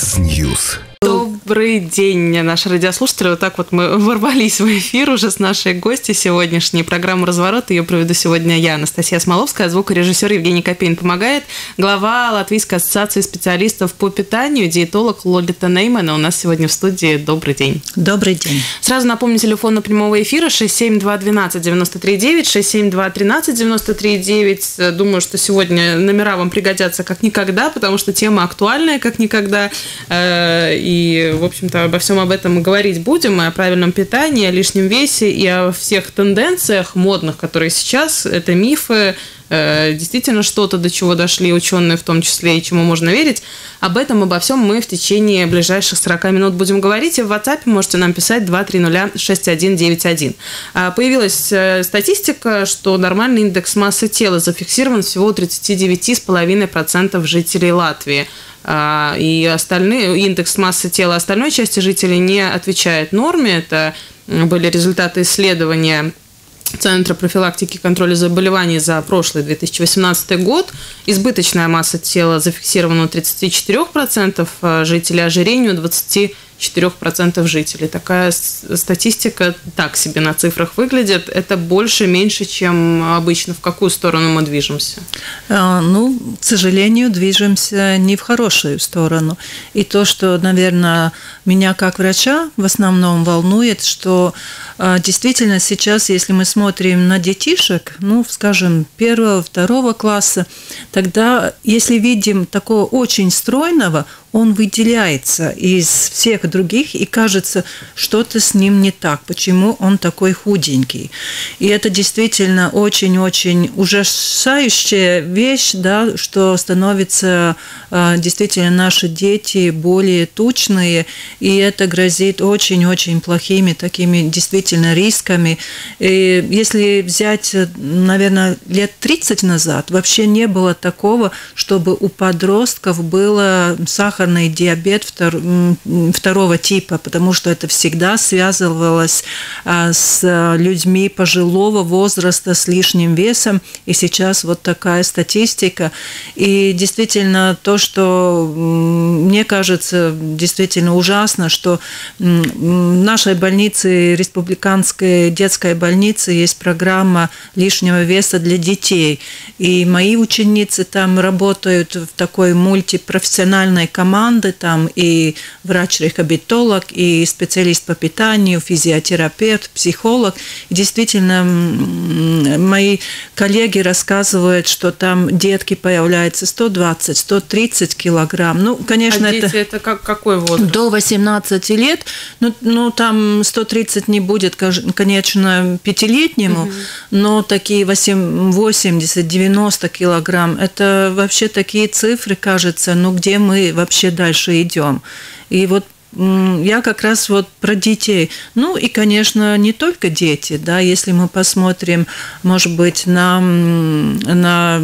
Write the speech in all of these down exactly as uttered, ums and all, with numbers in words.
Яндекс Ньюс. Добрый день, наши радиослушатели. Вот так вот мы ворвались в эфир уже с нашей гостью сегодняшней. Программу «Разворот» ее проведу сегодня я, Анастасия Смоловская, а звукорежиссер Евгений Копейн помогает. Глава Латвийской ассоциации специалистов по питанию, диетолог Лолита Неймане у нас сегодня в студии. Добрый день. Добрый день. Сразу напомню, телефон на прямого эфира шесть семь два один два девять три девять, шесть семь два один три девять три девять. Думаю, что сегодня номера вам пригодятся как никогда, потому что тема актуальная как никогда. И, в общем-то, обо всем об этом говорить будем, и о правильном питании, о лишнем весе, и о всех тенденциях модных, которые сейчас, это мифы, действительно что-то, до чего дошли ученые в том числе, и чему можно верить. Об этом, обо всем мы в течение ближайших сорока минут будем говорить. И в WhatsApp можете нам писать два три ноль шесть один девять один. Появилась статистика, что нормальный индекс массы тела зафиксирован всего у тридцати девяти целых пяти десятых процента жителей Латвии. И остальные, индекс массы тела остальной части жителей не отвечает норме. Это были результаты исследования Центра профилактики и контроля заболеваний за прошлый две тысячи восемнадцатый год. Избыточная масса тела зафиксирована у тридцати четырёх процентов жителей, ожирение у двадцати четырёх процентов жителей. Такая статистика так себе на цифрах выглядит. Это больше, меньше, чем обычно. В какую сторону мы движемся? Ну, к сожалению, движемся не в хорошую сторону. И то, что, наверное, меня как врача в основном волнует, что действительно сейчас, если мы смотрим на детишек, ну, скажем, первого, второго класса, тогда, если видим такого очень стройного, он выделяется из всех других, и кажется, что-то с ним не так, почему он такой худенький. И это действительно очень-очень ужасающая вещь, да, что становятся действительно наши дети более тучные, и это грозит очень-очень плохими такими действительно рисками. И если взять, наверное, лет тридцать назад, вообще не было такого, чтобы у подростков было сахар, диабет втор, второго типа, потому что это всегда связывалось с людьми пожилого возраста, с лишним весом, и сейчас вот такая статистика. И действительно то, что мне кажется действительно ужасно, что в нашей больнице, республиканской детской больнице, есть программа лишнего веса для детей, и мои ученицы там работают в такой мультипрофессиональной команде, команды, там и врач-рехабилитолог, и специалист по питанию, физиотерапевт, психолог. И действительно, мои коллеги рассказывают, что там детки появляются сто двадцать сто тридцать килограмм. Ну, конечно, а дети это, это как, какой возраст? До восемнадцати лет. Ну, ну, там сто тридцать не будет, конечно, пятилетнему, угу. но такие восемьдесят девяносто килограмм, это вообще такие цифры, кажется, ну, где мы вообще дальше идем. И вот я как раз вот про детей. Ну и, конечно, не только дети, да, если мы посмотрим, может быть, на, на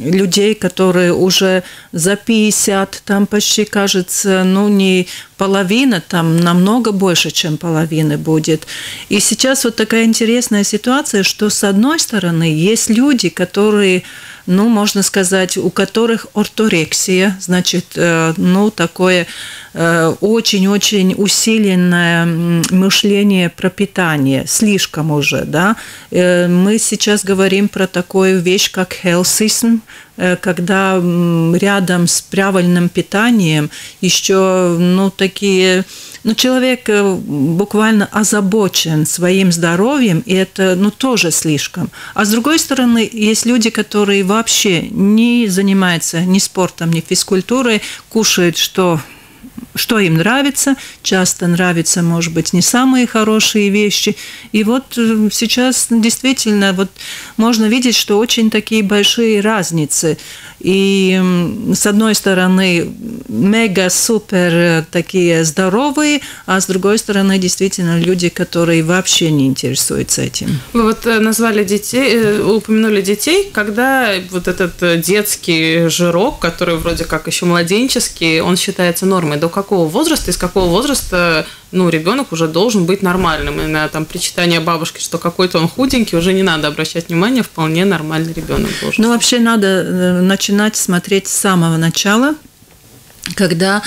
людей, которые уже за пятьдесят, там почти, кажется, ну не половина, там намного больше, чем половины будет. И сейчас вот такая интересная ситуация, что с одной стороны есть люди, которые, ну, можно сказать, у которых орторексия, значит, ну, такое очень-очень усиленное мышление про питание, слишком уже, да. Мы сейчас говорим про такую вещь, как хелсизм, когда рядом с правильным питанием еще, ну, такие, ну, человек буквально озабочен своим здоровьем, и это, ну, тоже слишком. А с другой стороны, есть люди, которые вообще не занимаются ни спортом, ни физкультурой, кушают, что... что им нравится, часто нравятся, может быть, не самые хорошие вещи. И вот сейчас действительно вот можно видеть, что очень такие большие разницы. И с одной стороны мега-супер такие здоровые, а с другой стороны действительно люди, которые вообще не интересуются этим. Вы вот назвали детей, упомянули детей, когда вот этот детский жирок, который вроде как еще младенческий, он считается нормой. До какого возраста, из какого возраста, ну, ребенок уже должен быть нормальным. И на там причитание бабушки, что какой-то он худенький, уже не надо обращать внимания, вполне нормальный ребенок должен. Ну, вообще надо начинать смотреть с самого начала. когда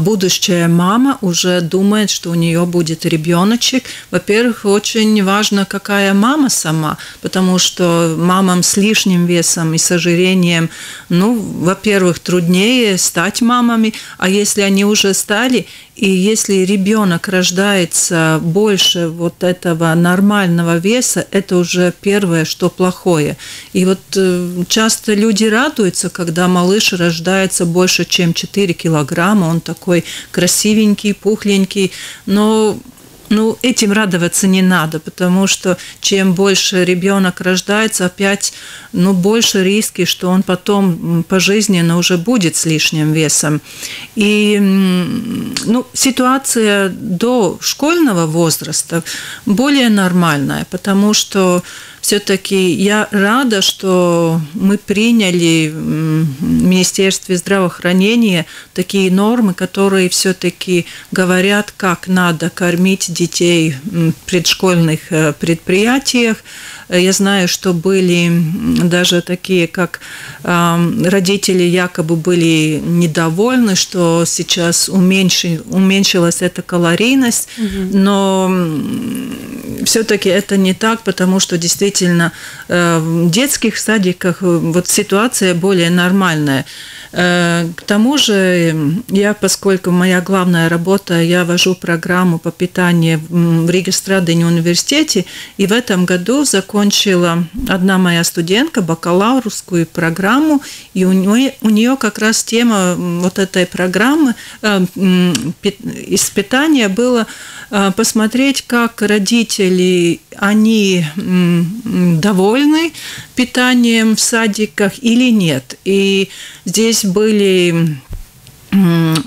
будущая мама уже думает, что у нее будет ребеночек. Во-первых, очень важно, какая мама сама, потому что мамам с лишним весом и с ожирением, ну, во-первых, труднее стать мамами, а если они уже стали, и если ребенок рождается больше вот этого нормального веса, это уже первое, что плохое. И вот часто люди радуются, когда малыш рождается больше, чем четыре килограмма, он такой красивенький, пухленький, но ну, этим радоваться не надо, потому что чем больше ребенок рождается, опять ну, больше риски, что он потом пожизненно уже будет с лишним весом. И ну, ситуация до школьного возраста более нормальная, потому что все-таки я рада, что мы приняли в Министерстве здравоохранения такие нормы, которые все-таки говорят, как надо кормить детей в предшкольных предприятиях. Я знаю, что были даже такие, как родители якобы были недовольны, что сейчас уменьшилась эта калорийность, угу. но все-таки это не так, потому что действительно в детских садиках вот ситуация более нормальная. К тому же, я, поскольку моя главная работа, я вожу программу по питанию в Рижском университете, и в этом году закончила одна моя студентка бакалаврскую программу, и у нее, у нее как раз тема вот этой программы э, из питания было э, посмотреть, как родители, они э, довольны питанием в садиках или нет. И здесь были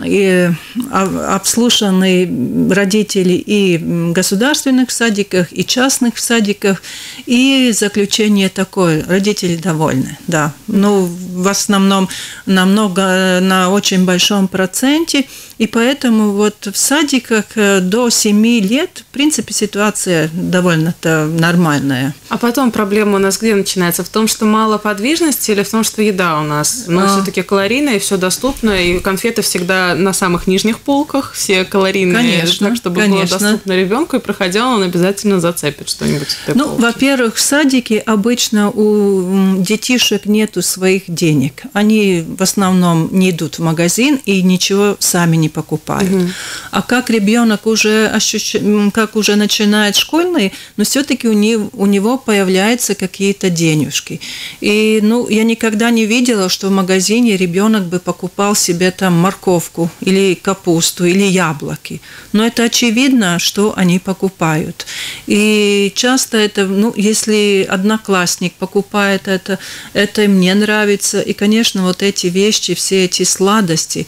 и обслужены родители и в государственных садиках, и частных садиках. И заключение такое: родители довольны, да. Ну, в основном намного, на очень большом проценте. И поэтому вот в садиках до семи лет, в принципе, ситуация довольно-то нормальная. А потом проблема у нас где начинается? В том, что мало подвижности, или в том, что еда у нас? Но а... все-таки калорийная, и все доступно, и конфеты всегда на самых нижних полках, все калорийные, конечно, так, чтобы конечно. было доступно ребенку, и проходя, он обязательно зацепит что-нибудь. Ну, полки. Во-первых, в садике обычно у детишек нету своих денег. Они в основном не идут в магазин и ничего сами не не покупают. Угу. А как ребенок уже ощущ... как уже начинает школьный, но все-таки у него, у него появляются какие-то денежки. И ну, я никогда не видела, что в магазине ребенок бы покупал себе там морковку или капусту или яблоки. Но это очевидно, что они покупают. И часто это, ну, если одноклассник покупает это, это им не нравится. И, конечно, вот эти вещи, все эти сладости.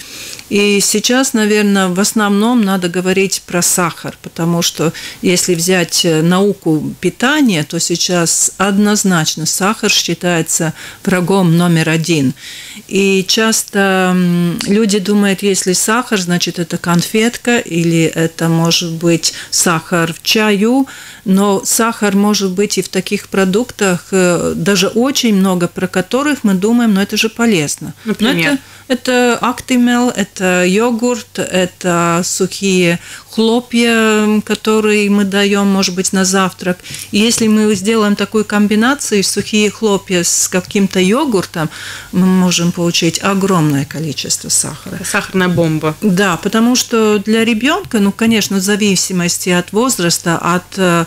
И сейчас, наверное, в основном надо говорить про сахар, потому что если взять науку питания, то сейчас однозначно сахар считается врагом номер один. И часто люди думают, если сахар, значит это конфетка или это может быть сахар в чаю, но сахар может быть и в таких продуктах, даже очень много, про которых мы думаем, но это же полезно. Например? Это актимел, это йогурт, это сухие хлопья, которые мы даем, может быть, на завтрак. И если мы сделаем такую комбинацию, сухие хлопья с каким-то йогуртом, мы можем получить огромное количество сахара. Сахарная бомба. Да, потому что для ребенка, ну, конечно, в зависимости от возраста, от э,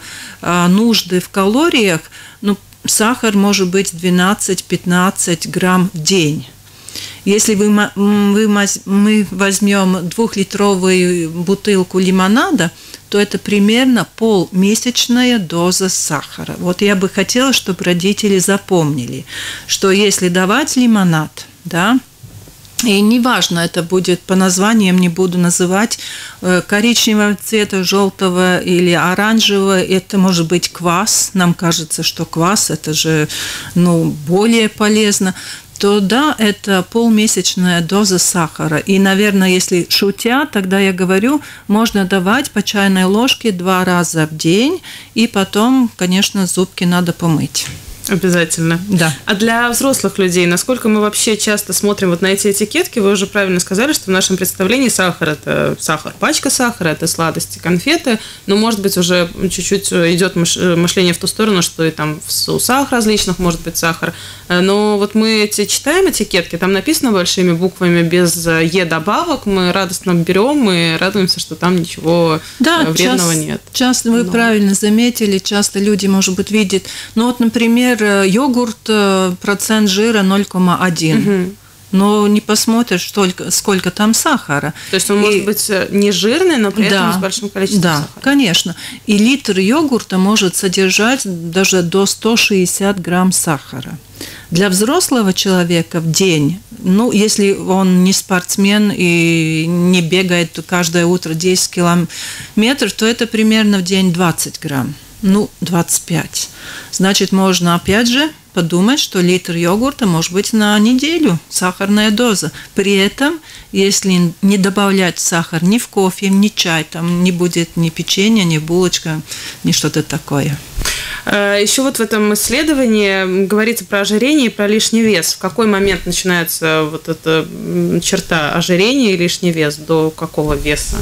нужды в калориях, ну, сахар может быть двенадцать-пятнадцать грамм в день. Если вы, вы, мы возьмем двухлитровую бутылку лимонада, то это примерно полмесячная доза сахара. Вот я бы хотела, чтобы родители запомнили, что если давать лимонад, да, и неважно, это будет по названиям, не буду называть, коричневого цвета, желтого или оранжевого, это может быть квас, нам кажется, что квас, это же ну, более полезно, то да, это полмесячная доза сахара. И, наверное, если шутя, тогда я говорю, можно давать по чайной ложке два раза в день, и потом, конечно, зубки надо помыть. Обязательно. Да. А для взрослых людей, насколько мы вообще часто смотрим вот на эти этикетки, вы уже правильно сказали, что в нашем представлении сахар – это сахар, пачка сахара, это сладости, конфеты, но, может быть, уже чуть-чуть идет мышление в ту сторону, что и там в соусах различных может быть сахар. Но вот мы эти читаем этикетки, там написано большими буквами без «е» добавок, мы радостно берем и радуемся, что там ничего да, вредного часто, нет. Часто вы но. правильно заметили, часто люди, может быть, видят, ну вот, например, йогурт, процент жира ноль целых одна десятая. Угу. Но не посмотришь, сколько, сколько там сахара. То есть он и, может быть не жирный, но при да, этом с большим количеством да, сахара. Да, конечно. И литр йогурта может содержать даже до ста шестидесяти грамм сахара. Для взрослого человека в день, ну, если он не спортсмен и не бегает каждое утро десять километров, то это примерно в день двадцать грамм. Ну, двадцать пять. Значит, можно опять же подумать, что литр йогурта может быть на неделю, сахарная доза. При этом, если не добавлять сахар ни в кофе, ни в чай, там не будет ни печенья, ни булочка, ни что-то такое. Еще вот в этом исследовании говорится про ожирение и про лишний вес. В какой момент начинается вот эта черта ожирения и лишний вес? До какого веса?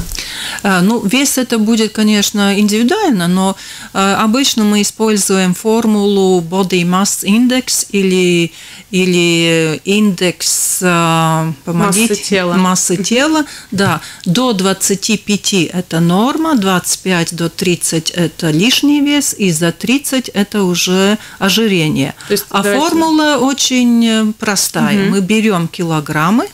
Ну, вес это будет, конечно, индивидуально, но обычно мы используем формулу body mass index или, или индекс помогите, массы тела. Массы тела да. До двадцати пяти это норма, двадцать пять до тридцати это лишний вес, и за тридцать это уже ожирение. То есть, а давайте... формула очень простая. Угу. Мы берем килограммы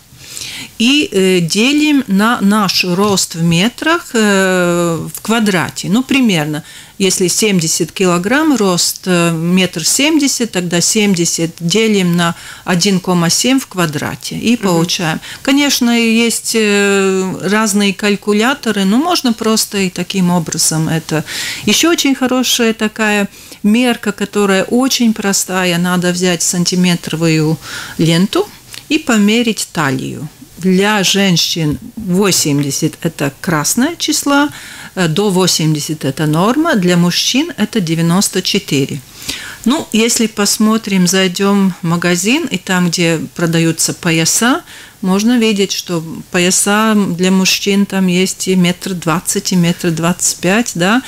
и делим на наш рост в метрах в квадрате. Ну, примерно, если семьдесят килограмм, рост метр семьдесят, тогда семьдесят делим на один целых семь десятых в квадрате и получаем. Mm-hmm. Конечно, есть разные калькуляторы, но можно просто и таким образом это. Еще очень хорошая такая мерка, которая очень простая, надо взять сантиметровую ленту и померить талию. Для женщин восемьдесят – это красное число, до восьмидесяти – это норма, для мужчин – это девяносто четыре. Ну, если посмотрим, зайдем в магазин, и там, где продаются пояса, можно видеть, что пояса для мужчин там есть и метр двадцать, и метр двадцать пять, да.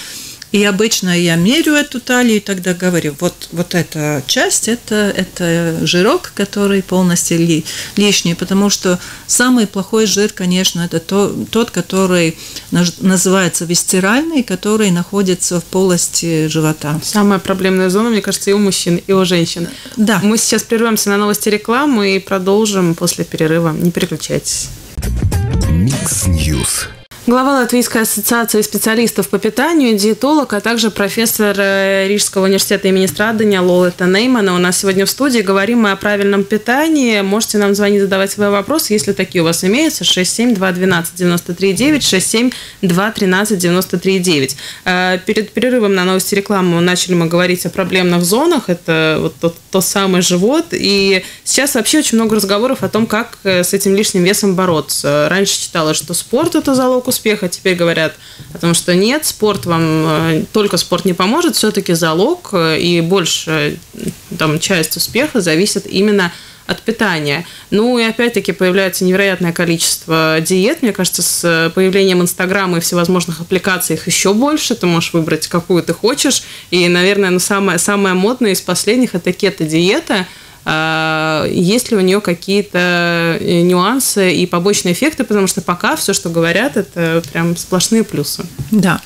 И обычно я мерю эту талию и тогда говорю, вот, вот эта часть, это, это жирок, который полностью ли, лишний, потому что самый плохой жир, конечно, это то, тот, который называется висцеральный, который находится в полости живота. Самая проблемная зона, мне кажется, и у мужчин, и у женщин. Да. Мы сейчас прервемся на новости рекламы и продолжим после перерыва. Не переключайтесь. Микс-ньюс. Глава Латвийской ассоциации специалистов по питанию, диетолог, а также профессор Рижского университета имени Страдания Лолита Неймане у нас сегодня в студии. Говорим мы о правильном питании. Можете нам звонить, задавать свои вопросы, если такие у вас имеются. шесть семь два один два девять три девять, шесть семь два один два девять три девять. Перед перерывом на новости рекламы начали мы говорить о проблемных зонах. Это вот тот, тот самый живот. И сейчас вообще очень много разговоров о том, как с этим лишним весом бороться. Раньше читала, что спорт – это залог успеха. успеха. Теперь говорят о том, что нет, спорт вам, только спорт не поможет, все-таки залог, и большая там, часть успеха зависит именно от питания. Ну и опять-таки появляется невероятное количество диет. Мне кажется, с появлением Инстаграма и всевозможных аппликаций их еще больше. Ты можешь выбрать, какую ты хочешь. И, наверное, ну, самая, самая модная из последних – это кето-диета. Есть ли у нее какие-то нюансы и побочные эффекты, потому что пока все, что говорят, это прям сплошные плюсы. Да,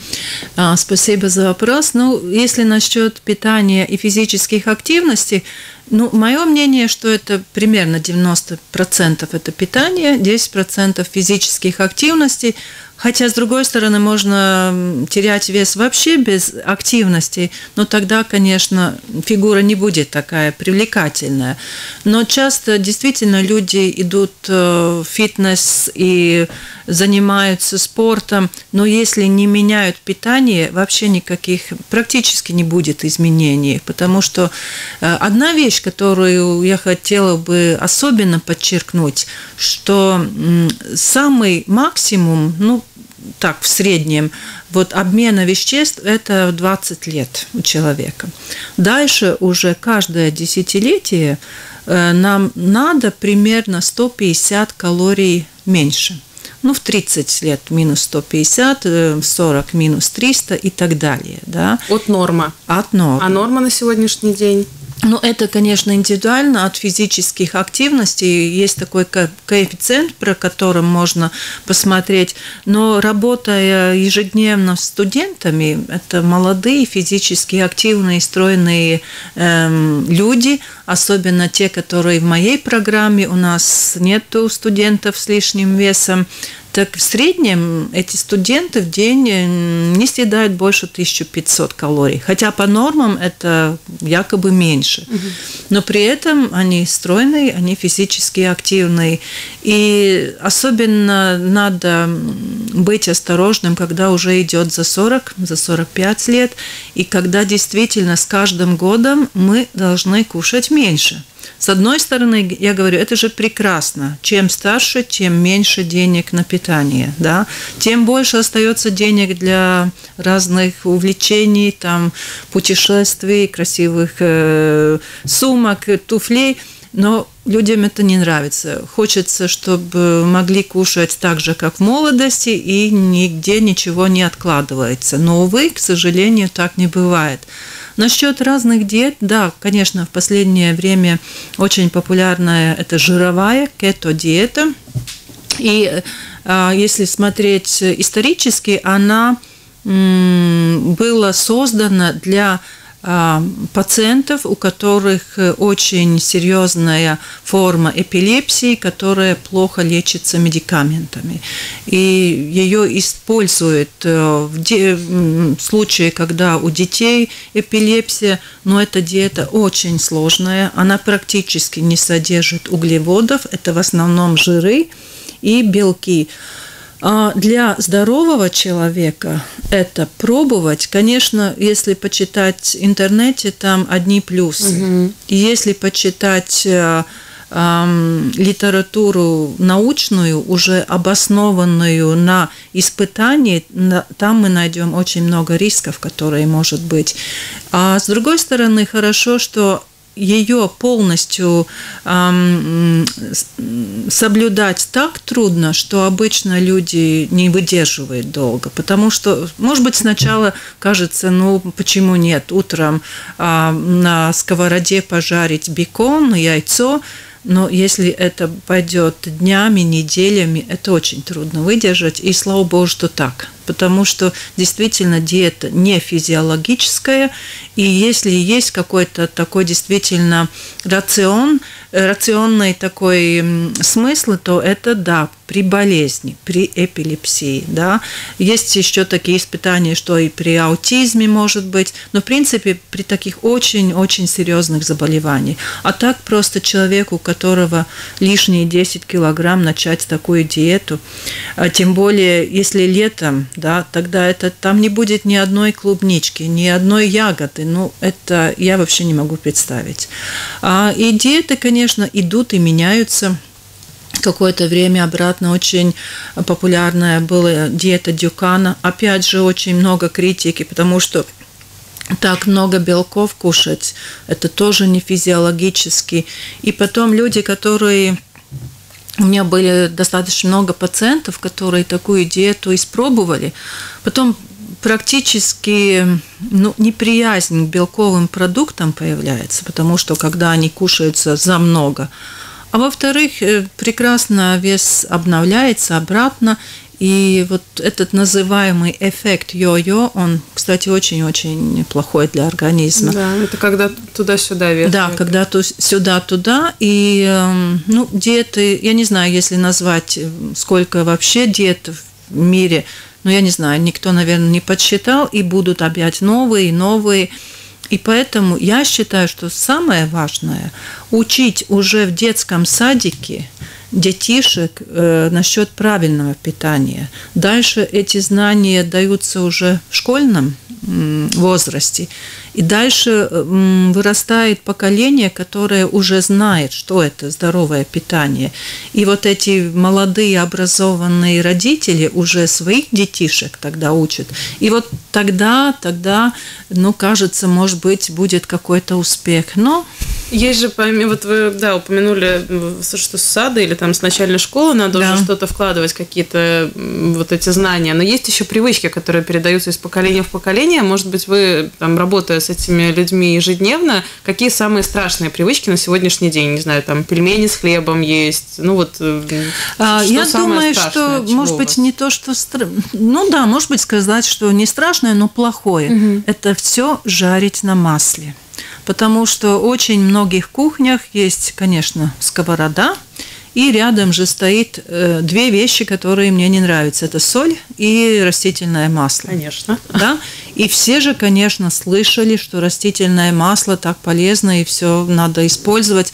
спасибо за вопрос. Ну, если насчет питания и физических активностей, ну, мое мнение, что это примерно девяносто процентов это питание, десять процентов физических активностей. Хотя, с другой стороны, можно терять вес вообще без активности, но тогда, конечно, фигура не будет такая привлекательная. Но часто действительно люди идут в фитнес и занимаются спортом, но если не меняют питание, вообще никаких практически не будет изменений. Потому что одна вещь, которую я хотела бы особенно подчеркнуть, что самый максимум, ну, так, в среднем, вот обмена веществ – это двадцать лет у человека. Дальше уже каждое десятилетие нам надо примерно сто пятьдесят калорий меньше. Ну, в тридцать лет минус сто пятьдесят, в сорок минус триста и так далее. Да? От нормы. От нормы. А норма на сегодняшний день? Ну, это, конечно, индивидуально от физических активностей. Есть такой коэффициент, про который можно посмотреть. Но работая ежедневно с студентами, это молодые, физически активные, стройные эм, люди, особенно те, которые в моей программе, у нас нету студентов с лишним весом. Так в среднем эти студенты в день не съедают больше тысячи пятисот калорий. Хотя по нормам это якобы меньше. Угу. Но при этом они стройные, они физически активные. И особенно надо быть осторожным, когда уже идет за сорок, за сорок пять лет. И когда действительно с каждым годом мы должны кушать меньше. С одной стороны, я говорю, это же прекрасно. Чем старше, тем меньше денег на питание, да? Тем больше остается денег для разных увлечений, там, путешествий, красивых э, сумок, туфлей. Но людям это не нравится. Хочется, чтобы могли кушать так же, как в молодости, и нигде ничего не откладывается. Но, увы, к сожалению, так не бывает. Насчет разных диет, да, конечно, в последнее время очень популярная это жировая кето-диета. И если смотреть исторически, она была создана для пациентов, у которых очень серьезная форма эпилепсии, которая плохо лечится медикаментами. И ее используют в случае, когда у детей эпилепсия, но эта диета очень сложная, она практически не содержит углеводов, это в основном жиры и белки. Для здорового человека это пробовать, конечно, если почитать в интернете, там одни плюсы. Угу. Если почитать э, э, литературу научную, уже обоснованную на испытании, на, там мы найдем очень много рисков, которые может быть. А с другой стороны, хорошо, что ее полностью эм, соблюдать так трудно, что обычно люди не выдерживают долго. Потому что, может быть, сначала кажется, ну почему нет, утром э, на сковороде пожарить бекон, яйцо. Но если это пойдет днями, неделями, это очень трудно выдержать. И слава богу, что так. Потому что действительно диета не физиологическая. И если есть какой-то такой действительно рацион, рационный такой смысл, то это да, при болезни, при эпилепсии. Да. Есть еще такие испытания, что и при аутизме может быть. Но в принципе при таких очень-очень серьезных заболеваниях. А так просто человеку, у которого лишние десять килограмм, начать такую диету. Тем более, если летом, да, тогда это, там не будет ни одной клубнички, ни одной ягоды. Ну, это я вообще не могу представить. А, и диеты, конечно, идут и меняются. Какое-то время обратно очень популярная была диета Дюкана. Опять же, очень много критики, потому что так много белков кушать, это тоже не физиологически. И потом люди, которые... У меня были достаточно много пациентов, которые такую диету испробовали. Потом практически ну, неприязнь к белковым продуктам появляется, потому что когда они кушаются за много. А во-вторых, прекрасно вес обновляется обратно. И вот этот называемый эффект йо-йо, он, кстати, очень-очень плохой для организма. Да, это когда туда-сюда вес. Да, когда сюда-туда. И ну, диеты, я не знаю, если назвать, сколько вообще диет в мире, но я не знаю, никто, наверное, не подсчитал, и будут опять новые, новые. И поэтому я считаю, что самое важное – учить уже в детском садике детишек э, насчет правильного питания. Дальше эти знания даются уже в школьном э, возрасте. И дальше э, вырастает поколение, которое уже знает, что это здоровое питание. И вот эти молодые образованные родители уже своих детишек тогда учат. И вот тогда, тогда, ну, кажется, может быть, будет какой-то успех. Но есть же, помимо, вот вы, да, упомянули, что с сада или там с начальной школы надо да. уже что-то вкладывать, какие-то вот эти знания. Но есть еще привычки, которые передаются из поколения в поколение. Может быть, вы, там, работая с этими людьми ежедневно, какие самые страшные привычки на сегодняшний день? Не знаю, там, пельмени с хлебом есть, ну вот, а, что я самое думаю, страшное, что, может быть, не то, что... Стра... Ну да, может быть, сказать, что не страшное, но плохое. Угу. Это все жарить на масле. Потому что очень многих кухнях есть, конечно, сковорода, и рядом же стоит э, две вещи, которые мне не нравятся. Это соль и растительное масло. Конечно. Да? И все же, конечно, слышали, что растительное масло так полезно, и все надо использовать.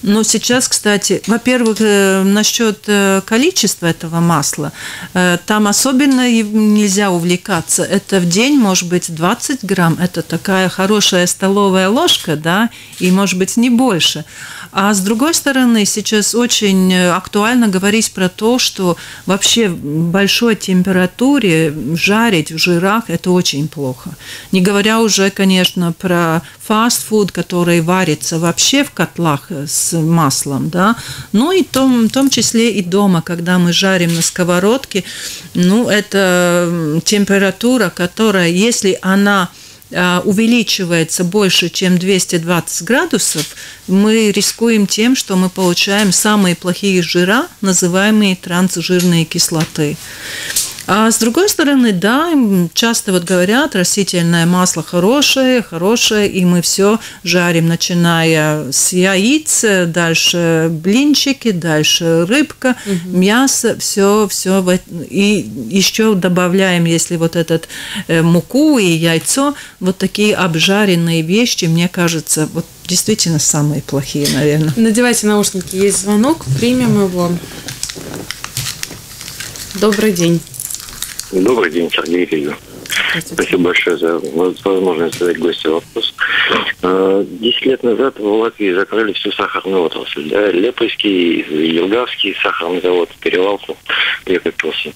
Но сейчас, кстати, во-первых, э, насчет э, количества этого масла, э, там особенно нельзя увлекаться. Это в день, может быть, двадцать грамм. Это такая хорошая столовая ложка, да, и, может быть, не больше. А с другой стороны, сейчас очень актуально говорить про то, что вообще в большой температуре жарить в жирах – это очень плохо. Не говоря уже, конечно, про фастфуд, который варится вообще в котлах с маслом, да. Ну и в том, в том числе и дома, когда мы жарим на сковородке, ну это температура, которая, если она увеличивается больше, чем двести двадцать градусов, мы рискуем тем, что мы получаем самые плохие жира, называемые трансжирные кислоты. А с другой стороны, да, часто вот говорят, растительное масло хорошее, хорошее, и мы все жарим, начиная с яиц, дальше блинчики, дальше рыбка, угу. мясо, все, все. И еще добавляем, если вот этот муку и яйцо, вот такие обжаренные вещи, мне кажется, вот действительно самые плохие, наверное. Надевайте наушники, есть звонок, примем его. Добрый день. Добрый день, Сергей Ильич. Спасибо большое за возможность задать гостю вопрос. Десять лет назад в Латвии закрыли всю сахарную отрасль. Да? Лепойский, Юргавский сахарный завод, перевалку, эпилепсия.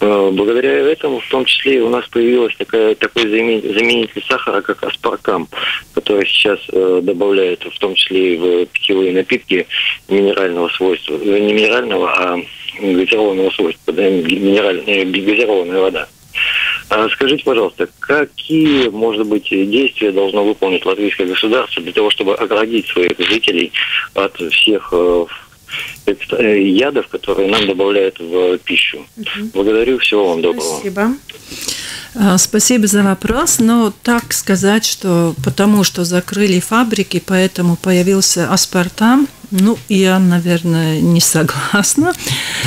Благодаря этому, в том числе, у нас появилась такая, такой заменитель сахара, как аспартам, который сейчас добавляют, в том числе и в питьевые напитки минерального свойства. Не минерального, а газированного свойства, да, минеральная, газированная вода. А скажите, пожалуйста, какие, может быть, действия должно выполнить латвийское государство для того, чтобы оградить своих жителей от всех э, ядов, которые нам добавляют в пищу? Угу. Благодарю, всего вам доброго. Спасибо. Спасибо за вопрос. Но так сказать, что потому что закрыли фабрики, поэтому появился аспартам, ну, я, наверное, не согласна.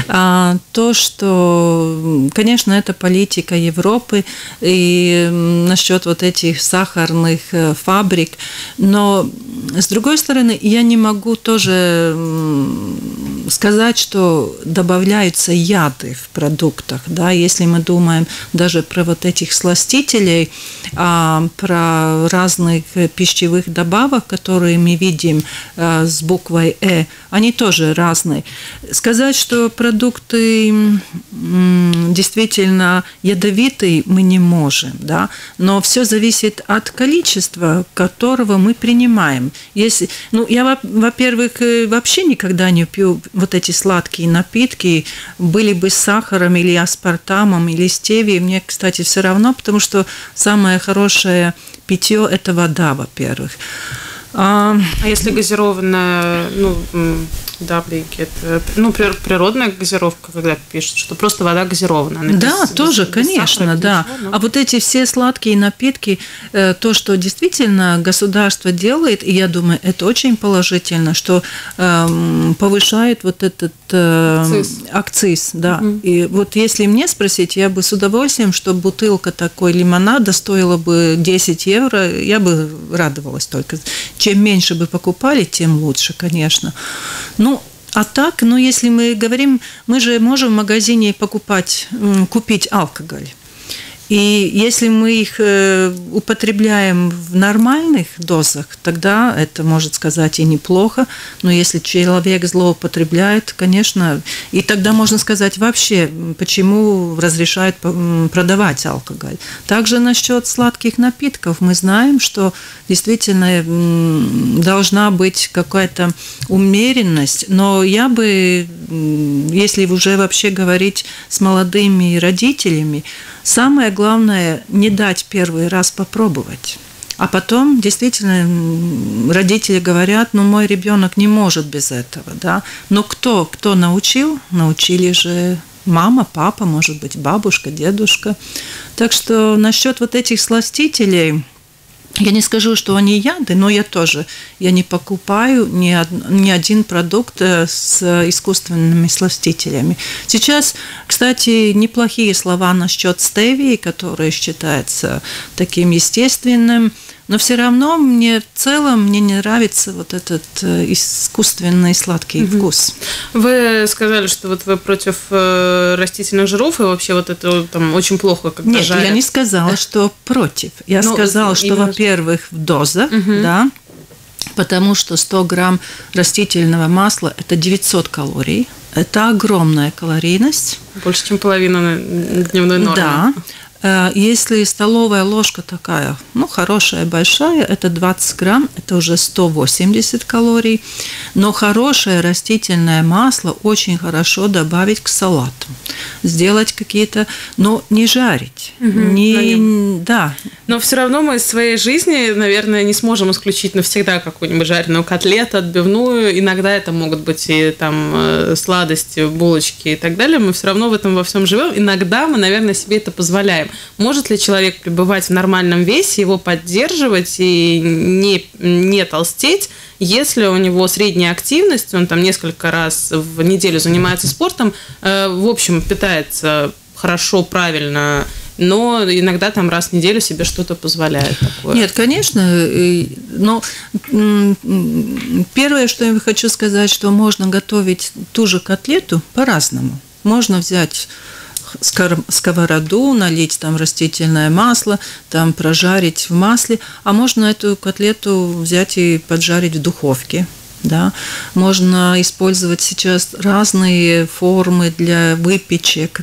А, то, что, конечно, это политика Европы и насчет вот этих сахарных фабрик. Но, с другой стороны, я не могу тоже сказать, что добавляются яды в продуктах. Да? Если мы думаем даже про вот этих сластителей, а, про разных пищевых добавок, которые мы видим а, с буквой «э», они тоже разные. Сказать, что продукты м, действительно ядовитые, мы не можем. Да? Но все зависит от количества, которого мы принимаем. Если, ну, я, во-первых, вообще никогда не пью вот эти сладкие напитки, были бы с сахаром или аспартамом, или стевией. Мне, кстати, все равно, потому что самое хорошее питье – это вода, во-первых. А, а если газированная, ну, да, это, ну, природная газировка, когда пишут, что просто вода газированная. Она да, без, тоже, без, конечно, без сахара, да. Ничего, но... А вот эти все сладкие напитки, то, что действительно государство делает, и я думаю, это очень положительно, что э, повышает вот этот э, акциз. акциз, да. Угу. И вот если мне спросить, я бы с удовольствием, что бутылка такой лимонада стоила бы десять евро, я бы радовалась только. Чем меньше бы покупали, тем лучше, конечно. Ну, А так, ну, если мы говорим, мы же можем в магазине покупать, купить алкоголь. И если мы их употребляем в нормальных дозах, тогда это, может сказать, и неплохо. Но если человек злоупотребляет, конечно, и тогда можно сказать вообще, почему разрешают продавать алкоголь. Также насчет сладких напитков. Мы знаем, что действительно должна быть какая-то умеренность. Но я бы, если уже вообще говорить с молодыми родителями, самое главное – не дать первый раз попробовать. А потом, действительно, родители говорят, ну, мой ребенок не может без этого. Да? Но кто, кто научил? Научили же мама, папа, может быть, бабушка, дедушка. Так что насчет вот этих сластителей, я не скажу, что они яды, но я тоже. Я не покупаю ни, ни один продукт с искусственными сластителями. Сейчас, кстати, неплохие слова насчет стевии, которая считается таким естественным. Но все равно мне в целом мне не нравится вот этот искусственный сладкий угу. вкус. Вы сказали, что вот вы против растительных жиров, и вообще вот это там очень плохо как-то. Нет, жарят. Я не сказала, что против. Я ну, сказала, что, именно... во-первых, в дозах, угу. да, потому что сто грамм растительного масла – это девятьсот калорий. Это огромная калорийность. Больше, чем половина дневной нормы. Да. Если столовая ложка такая, ну, хорошая, большая, это двадцать грамм, это уже сто восемьдесят калорий. Но хорошее растительное масло очень хорошо добавить к салату. Сделать какие-то, но не жарить. Угу, не, да. Но все равно мы из своей жизни, наверное, не сможем исключить навсегда какую-нибудь жареную котлету, отбивную. Иногда это могут быть и там сладости, булочки и так далее. Мы все равно в этом во всем живем. Иногда мы, наверное, себе это позволяем. Может ли человек пребывать в нормальном весе, его поддерживать и не, не толстеть, если у него средняя активность, он там несколько раз в неделю занимается спортом, э, в общем, питается хорошо, правильно, но иногда там раз в неделю себе что-то позволяет такое? Нет, конечно, но первое, что я хочу сказать, что можно готовить ту же котлету по-разному. Можно взять сковороду, налить там растительное масло, там прожарить в масле, а можно эту котлету взять и поджарить в духовке. Да? Можно использовать сейчас разные формы для выпечек,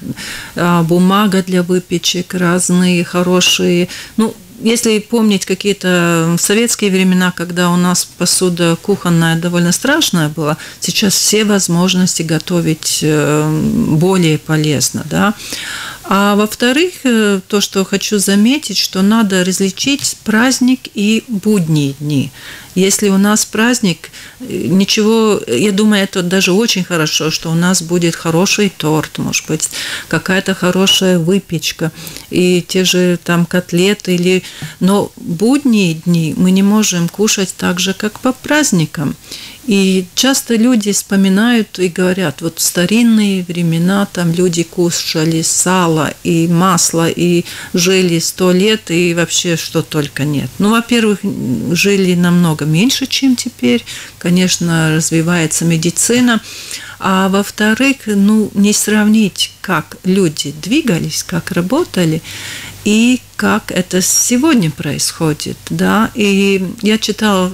бумага для выпечек, разные хорошие. Ну, если помнить какие-то советские времена, когда у нас посуда кухонная довольно страшная была, сейчас все возможности готовить более полезно. Да? А во-вторых, то, что хочу заметить, что надо различить праздник и будние дни. Если у нас праздник, ничего, я думаю, это даже очень хорошо, что у нас будет хороший торт, может быть, какая-то хорошая выпечка, и те же там котлеты, или... но будние дни мы не можем кушать так же, как по праздникам. И часто люди вспоминают и говорят, вот в старинные времена там люди кушали сало и масло, и жили сто лет, и вообще что только нет. Ну, во-первых, жили намного меньше, чем теперь. Конечно, развивается медицина. А во-вторых, ну, не сравнить, как люди двигались, как работали, и как это сегодня происходит. Да? И я читала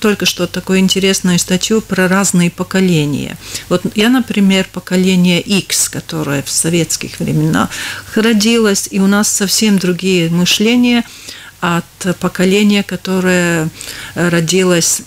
только что такую интересную статью про разные поколения. Вот я, например, поколение X, которое в советских временах родилось, и у нас совсем другие мышления от поколения, которое родилось...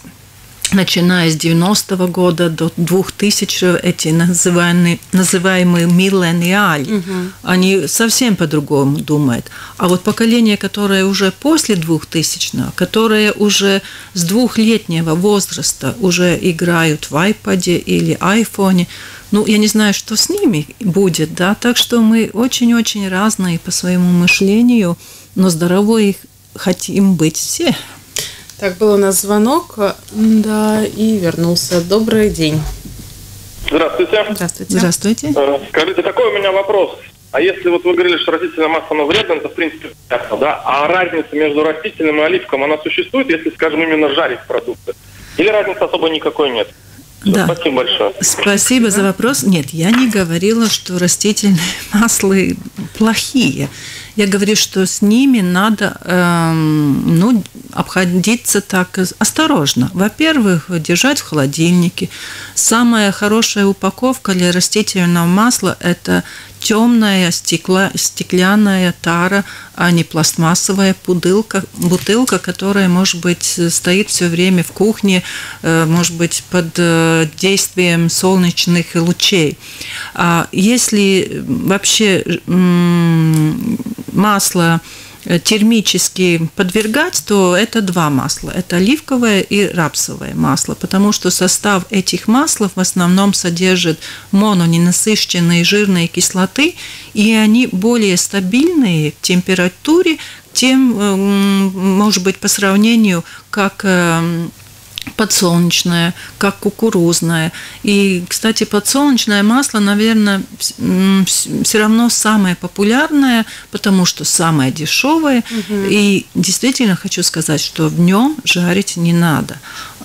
начиная с девяностого года до двухтысячного, эти называемые, называемые миллениали, угу. они совсем по-другому думают. А вот поколение, которое уже после двухтысячного, которое уже с двухлетнего возраста уже играют в айпаде или айфоне, ну, я не знаю, что с ними будет, да, так что мы очень-очень разные по своему мышлению, но здоровы хотим быть все. Так, был у нас звонок, да, и вернулся. Добрый день. Здравствуйте. Здравствуйте. Здравствуйте. Скажите, такой у меня вопрос. А если вот вы говорили, что растительное масло вредно, то в принципе понятно, да? А разница между растительным и оливковым, она существует, если, скажем, именно жарить продукты? Или разницы особо никакой нет? Да. Спасибо большое. Спасибо за вопрос. Нет, я не говорила, что растительные масла плохие. Я говорю, что с ними надо эм, ну, обходиться так осторожно. Во-первых, держать в холодильнике. Самая хорошая упаковка для растительного масла – это темная стекла, стеклянная тара, а не пластмассовая бутылка, бутылка, которая, может быть, стоит все время в кухне, может быть, под действием солнечных лучей. Если вообще масло термически подвергать, то это два масла. Это оливковое и рапсовое масло, потому что состав этих маслов в основном содержит мононенасыщенные жирные кислоты, и они более стабильные в температуре, тем, может быть, по сравнению, как подсолнечное, как кукурузное. И, кстати, подсолнечное масло, наверное, все равно самое популярное, потому что самое дешевое. Угу. И действительно хочу сказать, что в нем жарить не надо.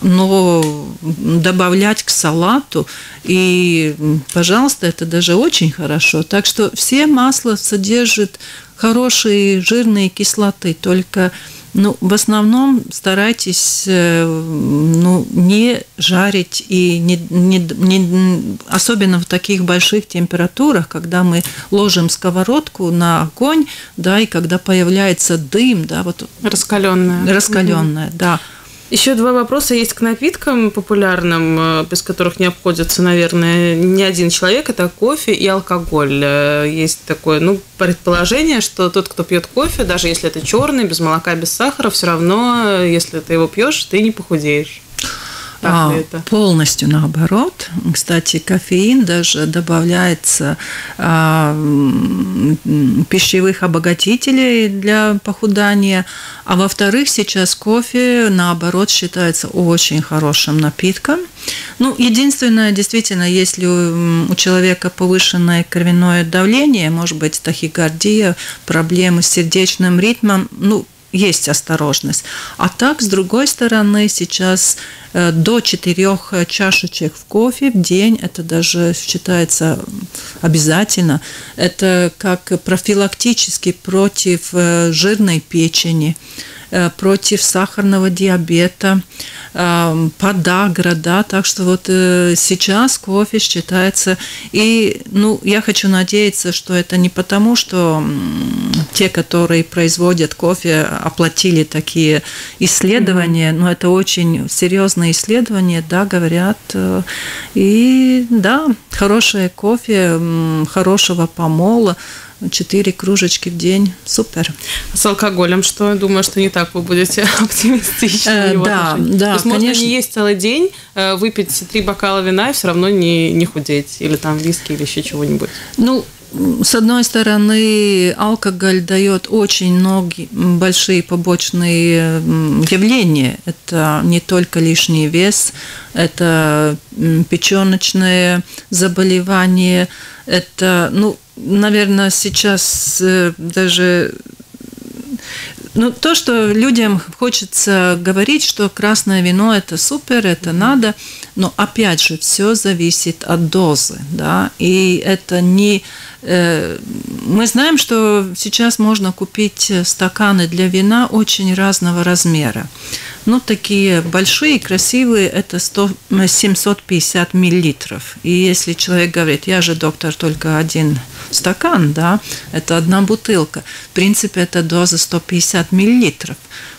Но добавлять к салату, и, пожалуйста, это даже очень хорошо. Так что все масла содержат хорошие жирные кислоты, только... Ну, в основном старайтесь ну, не жарить, и не, не, не, особенно в таких больших температурах, когда мы ложим сковородку на огонь, да, и когда появляется дым, да, вот раскаленная. Раскаленная, mm-hmm. да. Еще два вопроса есть к напиткам популярным, без которых не обходится, наверное, ни один человек. Это кофе и алкоголь. Есть такое, ну, предположение, что тот, кто пьет кофе, даже если это черный, без молока, без сахара, все равно, если ты его пьешь, ты не похудеешь. А, полностью наоборот. Кстати, кофеин даже добавляется а, пищевых обогатителей для похудания. А во-вторых, сейчас кофе, наоборот, считается очень хорошим напитком. Ну, единственное, действительно, если у, у человека повышенное кровяное давление, может быть, тахикардия, проблемы с сердечным ритмом, ну, есть осторожность. А так, с другой стороны, сейчас до четырех чашечек в кофе в день, это даже считается обязательно, это как профилактически против жирной печени, против сахарного диабета, подагра, да, так что вот сейчас кофе считается, и, ну, я хочу надеяться, что это не потому, что те, которые производят кофе, оплатили такие исследования, но это очень серьезные исследования, да, говорят, и, да, хорошее кофе, хорошего помола, четыре кружечки в день. Супер. С алкоголем что? Я думаю, что не так вы будете оптимистичны. Э, да, да, то есть можно не есть целый день, выпить три бокала вина и все равно не, не худеть. Или там виски, или еще чего-нибудь. Ну, с одной стороны, алкоголь дает очень многие большие побочные явления. Это не только лишний вес, это печеночные заболевания, это, ну, наверное, сейчас даже... Ну, то, что людям хочется говорить, что красное вино – это супер, это надо, но, опять же, все зависит от дозы, да, и это не... Э, мы знаем, что сейчас можно купить стаканы для вина очень разного размера. Ну, такие большие, красивые – это семьсот пятьдесят миллилитров. И если человек говорит, я же, доктор, только один стакан, да, это одна бутылка. В принципе, это доза сто пятьдесят миллилитров.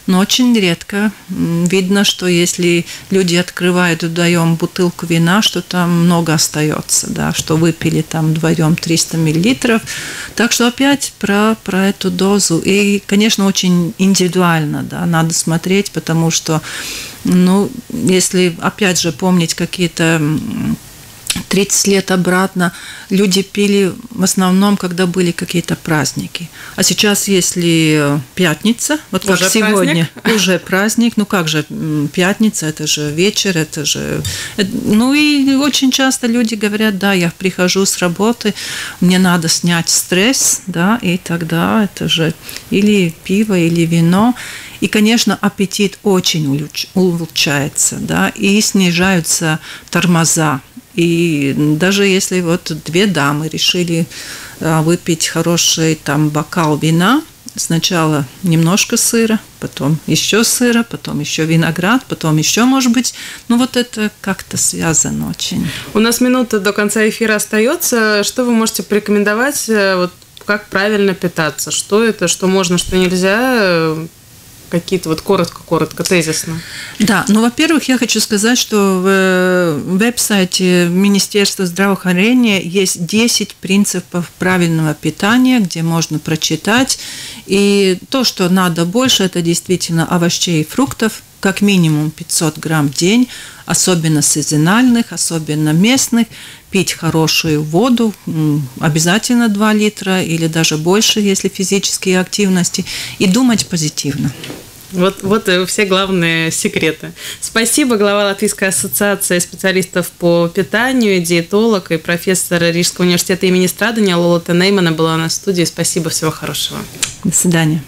Но очень редко видно, что если люди открывают вдвоем бутылку вина, что там много остается, да, что выпили там вдвоем триста миллилитров. Так что опять про, про эту дозу. И, конечно, очень индивидуально, да, надо смотреть, потому что, ну, если, опять же, помнить какие-то... тридцать лет обратно люди пили в основном, когда были какие-то праздники. А сейчас, если пятница, вот уже как сегодня, праздник. Уже праздник, ну как же пятница, это же вечер, это же... Ну и очень часто люди говорят, да, я прихожу с работы, мне надо снять стресс, да, и тогда это же или пиво, или вино. И, конечно, аппетит очень улучшается, да, и снижаются тормоза. И даже если вот две дамы решили выпить хороший там бокал вина, сначала немножко сыра, потом еще сыра, потом еще виноград, потом еще, может быть. Ну, вот это как-то связано очень. У нас минута до конца эфира остается. Что вы можете порекомендовать, вот, как правильно питаться? Что это, что можно, что нельзя? Какие-то вот коротко-коротко, тезисно. Да, ну, во-первых, я хочу сказать, что в веб-сайте Министерства здравоохранения есть десять принципов правильного питания, где можно прочитать. И то, что надо больше, это действительно овощей и фруктов, как минимум пятьсот грамм в день, особенно сезональных, особенно местных. Пить хорошую воду, обязательно два литра или даже больше, если физические активности, и думать позитивно. Вот, вот все главные секреты. Спасибо. Глава Латвийской ассоциации специалистов по питанию, диетолог и профессор Рижского университета имени Страдания Лолита Неймане была у нас в студии. Спасибо, всего хорошего. До свидания.